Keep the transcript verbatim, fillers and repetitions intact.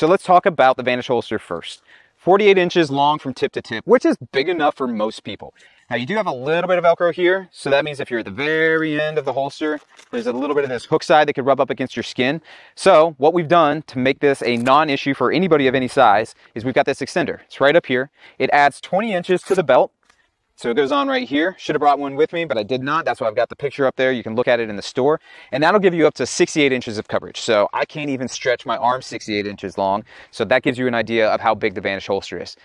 So let's talk about the V N S H holster first. forty-eight inches long from tip to tip, which is big enough for most people. Now you do have a little bit of Velcro here. So that means if you're at the very end of the holster, there's a little bit of this hook side that could rub up against your skin. So what we've done to make this a non-issue for anybody of any size is we've got this extender. It's right up here. It adds twenty inches to the belt. So it goes on right here. Should have brought one with me, but I did not. That's why I've got the picture up there. You can look at it in the store. And that'll give you up to sixty-eight inches of coverage. So I can't even stretch my arm sixty-eight inches long. So that gives you an idea of how big the V N S H holster is.